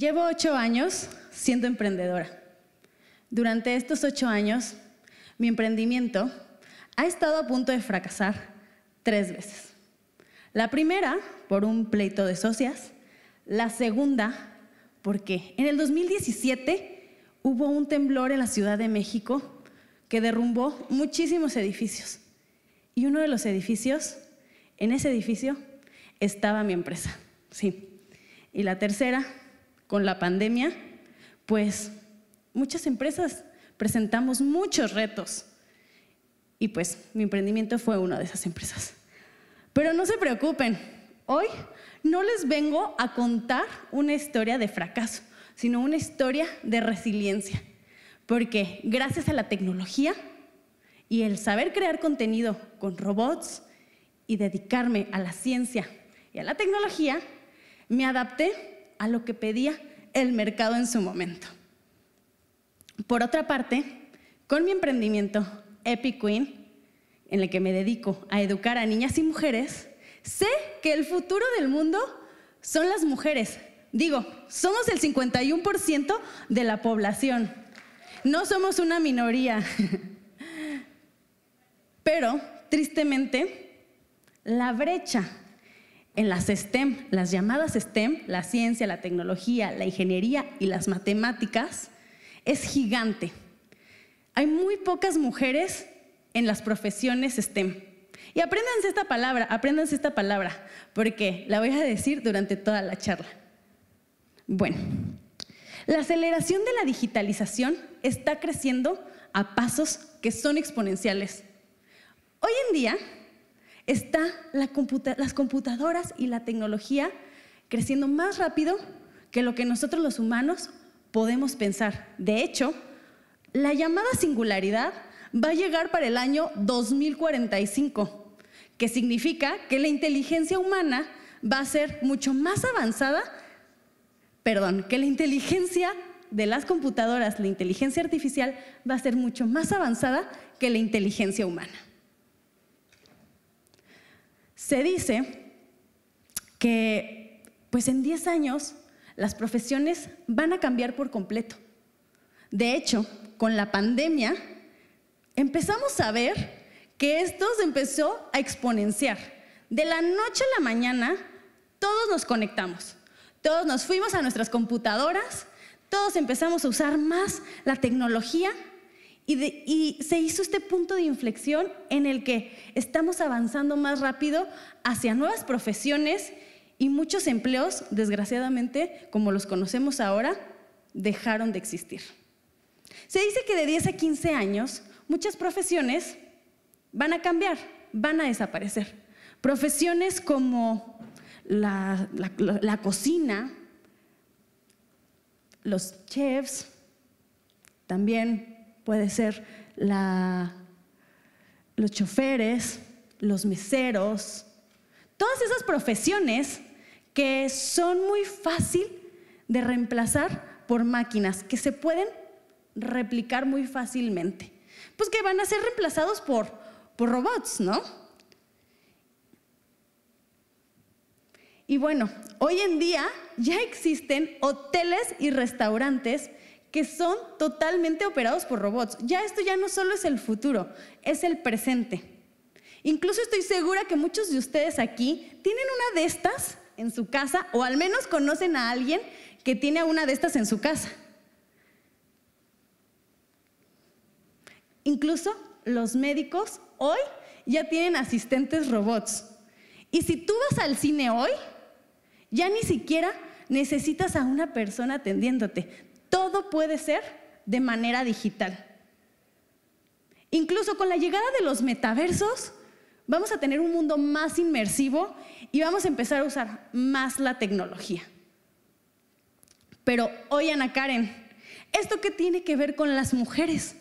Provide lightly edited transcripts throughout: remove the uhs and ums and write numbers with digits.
Llevo 8 años siendo emprendedora. Durante estos 8 años, mi emprendimiento ha estado a punto de fracasar 3 veces. La primera, por un pleito de socias. La segunda, porque en el 2017 hubo un temblor en la Ciudad de México que derrumbó muchísimos edificios. Y uno de los edificios, en ese edificio, estaba mi empresa. Sí. Y la tercera, con la pandemia, pues muchas empresas presentamos muchos retos. Y pues mi emprendimiento fue una de esas empresas. Pero no se preocupen, hoy no les vengo a contar una historia de fracaso, sino una historia de resiliencia. Porque gracias a la tecnología y el saber crear contenido con robots y dedicarme a la ciencia y a la tecnología, me adapté a lo que pedía el mercado en su momento. Por otra parte, con mi emprendimiento Epic Queen, en el que me dedico a educar a niñas y mujeres, sé que el futuro del mundo son las mujeres. Digo, somos el 51% de la población. No somos una minoría. Pero, tristemente, la brecha en las STEM, las llamadas STEM, la ciencia, la tecnología, la ingeniería y las matemáticas, es gigante. Hay muy pocas mujeres en las profesiones STEM. Y apréndanse esta palabra, porque la voy a decir durante toda la charla. Bueno, la aceleración de la digitalización está creciendo a pasos que son exponenciales. Hoy en día están las computadoras y la tecnología creciendo más rápido que lo que nosotros los humanos podemos pensar. De hecho, la llamada singularidad va a llegar para el año 2045, que significa que la inteligencia humana va a ser mucho más avanzada, que la inteligencia de las computadoras, la inteligencia artificial, va a ser mucho más avanzada que la inteligencia humana. Se dice que pues en 10 años las profesiones van a cambiar por completo. De hecho, con la pandemia empezamos a ver que esto se empezó a exponenciar. De la noche a la mañana, todos nos conectamos. Todos nos fuimos a nuestras computadoras, todos empezamos a usar más la tecnología y se hizo este punto de inflexión en el que estamos avanzando más rápido hacia nuevas profesiones y muchos empleos, desgraciadamente, como los conocemos ahora, dejaron de existir. Se dice que de 10 a 15 años, muchas profesiones van a cambiar, van a desaparecer. Profesiones como la cocina, los chefs, también puede ser los choferes, los meseros. Todas esas profesiones que son muy fácil de reemplazar por máquinas, que se pueden replicar muy fácilmente. Pues que van a ser reemplazados por robots, ¿no? Y bueno, hoy en día ya existen hoteles y restaurantes que son totalmente operados por robots. Ya esto ya no solo es el futuro, es el presente. Incluso estoy segura que muchos de ustedes aquí tienen una de estas en su casa, o al menos conocen a alguien que tiene una de estas en su casa. Incluso los médicos hoy ya tienen asistentes robots. Y si tú vas al cine hoy, ya ni siquiera necesitas a una persona atendiéndote. Todo puede ser de manera digital. Incluso con la llegada de los metaversos, vamos a tener un mundo más inmersivo y vamos a empezar a usar más la tecnología. Pero hoy, Ana Karen, ¿esto qué tiene que ver con las mujeres?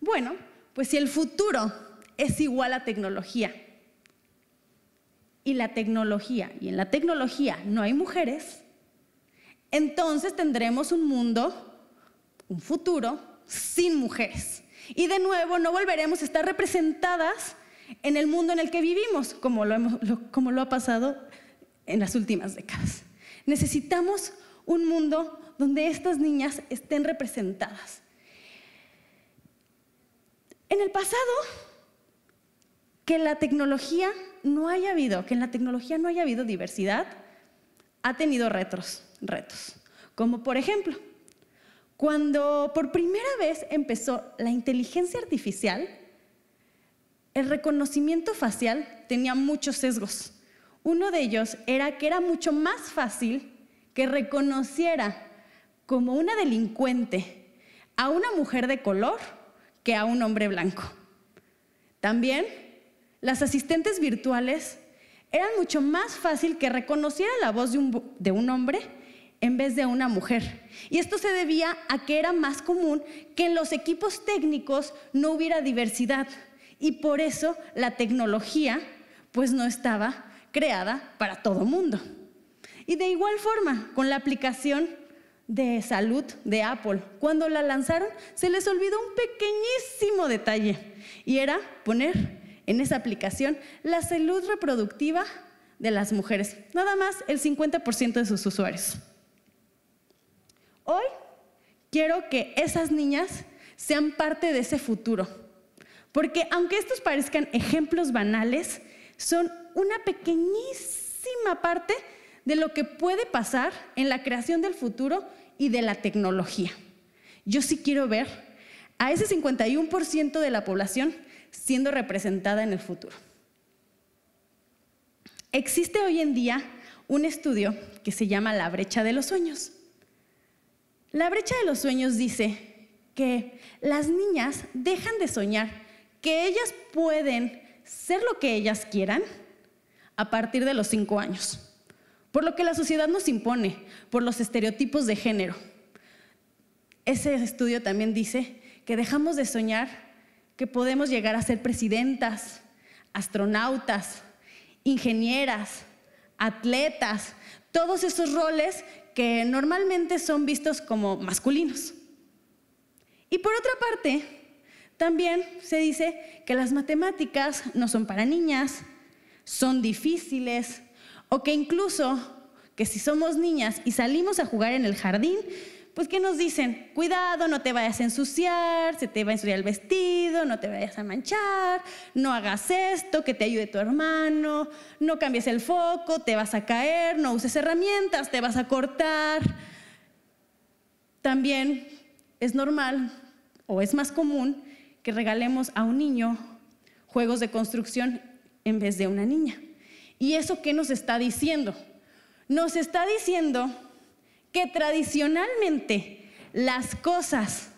Bueno, pues si el futuro es igual a tecnología y en la tecnología no hay mujeres, entonces tendremos un mundo, un futuro sin mujeres. Y de nuevo no volveremos a estar representadas en el mundo en el que vivimos, como lo ha pasado en las últimas décadas. Necesitamos un mundo donde estas niñas estén representadas. En el pasado, que la tecnología no haya habido, diversidad, ha tenido retos. Como por ejemplo, cuando por primera vez empezó la inteligencia artificial, el reconocimiento facial tenía muchos sesgos. Uno de ellos era que era mucho más fácil que reconociera como una delincuente a una mujer de color que a un hombre blanco. También, las asistentes virtuales eran mucho más fácil que reconociera la voz de un hombre en vez de una mujer. Y esto se debía a que era más común que en los equipos técnicos no hubiera diversidad. Y por eso la tecnología pues no estaba creada para todo mundo. Y de igual forma, con la aplicación de salud de Apple, cuando la lanzaron, se les olvidó un pequeñísimo detalle, y era poner en esa aplicación la salud reproductiva de las mujeres, nada más el 50% de sus usuarios. Hoy quiero que esas niñas sean parte de ese futuro, porque aunque estos parezcan ejemplos banales, son una pequeñísima parte de lo que puede pasar en la creación del futuro y de la tecnología. Yo sí quiero ver a ese 51% de la población siendo representada en el futuro. Existe hoy en día un estudio que se llama la brecha de los sueños. La brecha de los sueños dice que las niñas dejan de soñar que ellas pueden ser lo que ellas quieran a partir de los 5 años. Por lo que la sociedad nos impone, por los estereotipos de género. Ese estudio también dice que dejamos de soñar que podemos llegar a ser presidentas, astronautas, ingenieras, atletas, todos esos roles que normalmente son vistos como masculinos. Y por otra parte, también se dice que las matemáticas no son para niñas, son difíciles, o que incluso que si somos niñas y salimos a jugar en el jardín, pues ¿qué nos dicen? Cuidado, no te vayas a ensuciar, se te va a ensuciar el vestido, no te vayas a manchar, no hagas esto, que te ayude tu hermano, no cambies el foco, te vas a caer, no uses herramientas, te vas a cortar. También es normal o es más común que regalemos a un niño juegos de construcción en vez de una niña. ¿Y eso qué nos está diciendo? Nos está diciendo que tradicionalmente las cosas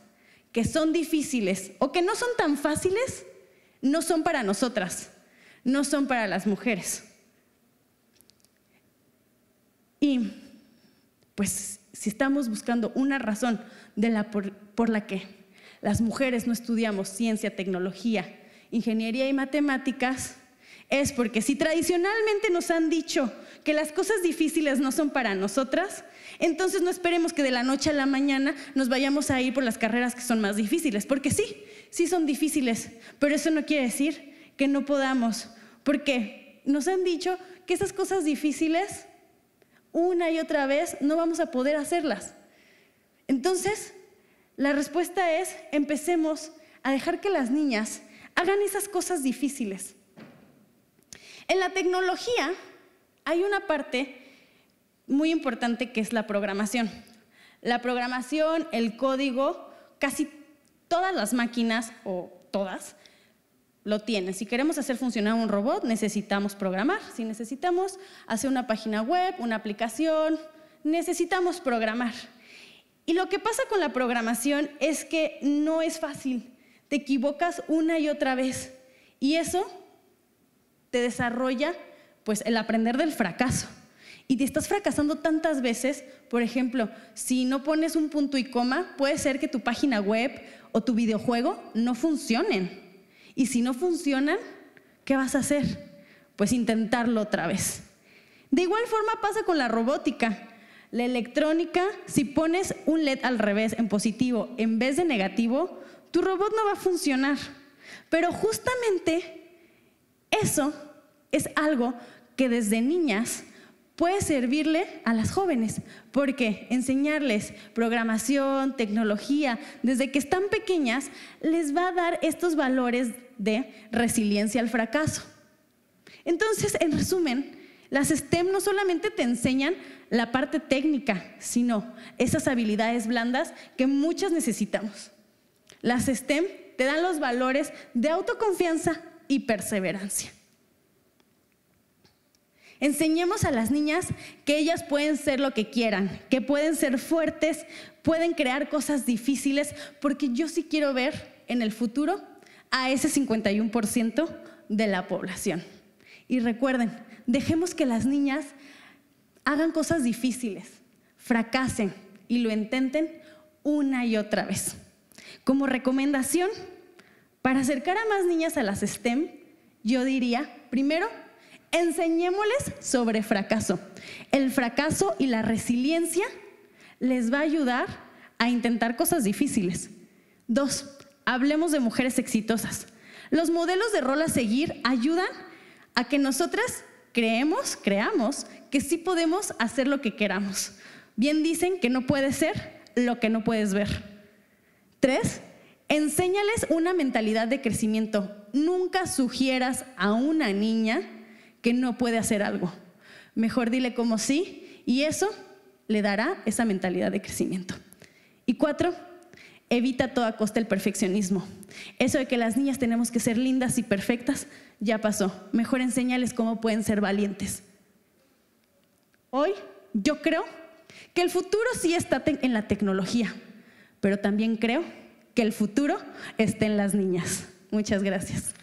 que son difíciles o que no son tan fáciles no son para nosotras, no son para las mujeres. Y pues si estamos buscando una razón por la que las mujeres no estudiamos ciencia, tecnología, ingeniería y matemáticas, es porque si tradicionalmente nos han dicho que las cosas difíciles no son para nosotras, entonces no esperemos que de la noche a la mañana nos vayamos a ir por las carreras que son más difíciles, porque sí, sí son difíciles, pero eso no quiere decir que no podamos, porque nos han dicho que esas cosas difíciles, una y otra vez, no vamos a poder hacerlas. Entonces, la respuesta es, empecemos a dejar que las niñas hagan esas cosas difíciles. En la tecnología hay una parte muy importante que es la programación. La programación, el código, casi todas las máquinas o todas lo tienen. Si queremos hacer funcionar un robot, necesitamos programar. Si necesitamos hacer una página web, una aplicación, necesitamos programar. Y lo que pasa con la programación es que no es fácil. Te equivocas una y otra vez. Y eso te desarrolla pues el aprender del fracaso. Y te estás fracasando tantas veces, por ejemplo, si no pones un punto y coma, puede ser que tu página web o tu videojuego no funcionen. Y si no funcionan, ¿qué vas a hacer? Pues intentarlo otra vez. De igual forma pasa con la robótica. La electrónica, si pones un LED al revés, en positivo, en vez de negativo, tu robot no va a funcionar. Pero justamente eso es algo que desde niñas puede servirle a las jóvenes, porque enseñarles programación, tecnología, desde que están pequeñas, les va a dar estos valores de resiliencia al fracaso. Entonces, en resumen, las STEM no solamente te enseñan la parte técnica, sino esas habilidades blandas que muchas necesitamos. Las STEM te dan los valores de autoconfianza y perseverancia. Enseñemos a las niñas que ellas pueden ser lo que quieran, que pueden ser fuertes, pueden crear cosas difíciles, porque yo sí quiero ver en el futuro a ese 51% de la población. Y recuerden, dejemos que las niñas hagan cosas difíciles, fracasen y lo intenten una y otra vez. Como recomendación, para acercar a más niñas a las STEM, yo diría, primero, enseñémosles sobre fracaso. El fracaso y la resiliencia les va a ayudar a intentar cosas difíciles. 2, hablemos de mujeres exitosas. Los modelos de rol a seguir ayudan a que nosotras creamos que sí podemos hacer lo que queramos. Bien dicen que no puedes ser lo que no puedes ver. 3, enséñales una mentalidad de crecimiento. Nunca sugieras a una niña que no puede hacer algo. Mejor dile como sí, y eso le dará esa mentalidad de crecimiento. Y 4, evita a toda costa el perfeccionismo. Eso de que las niñas tenemos que ser lindas y perfectas, ya pasó. Mejor enséñales cómo pueden ser valientes. Hoy yo creo que el futuro sí está en la tecnología, pero también creo que el futuro está en las niñas. Muchas gracias.